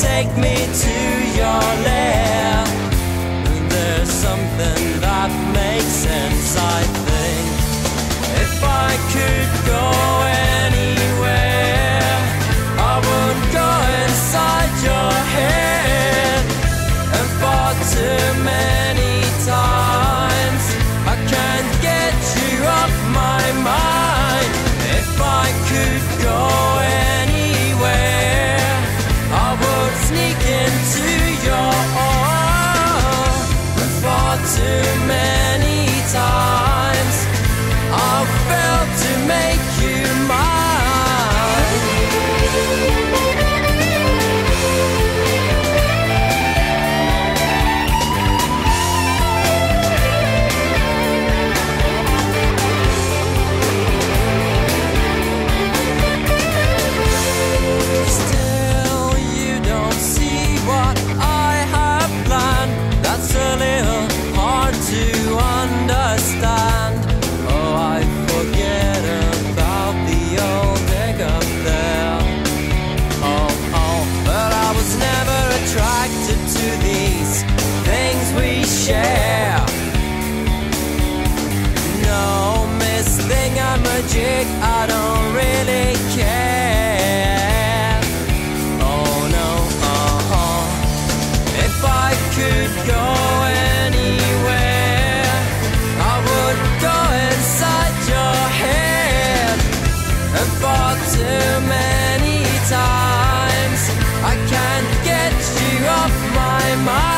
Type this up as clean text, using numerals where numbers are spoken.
Take me to your land. There's something that makes sense, I think. If I could go anywhere, I would go inside your head. And far too many times I can't get you off my mind. If I could go anywhere, I would sneak into your arms. Far too many times I've failed to make you magic. I don't really care. Oh no, If I could go anywhere, I would go inside your head. And far too many times I can't get you off my mind.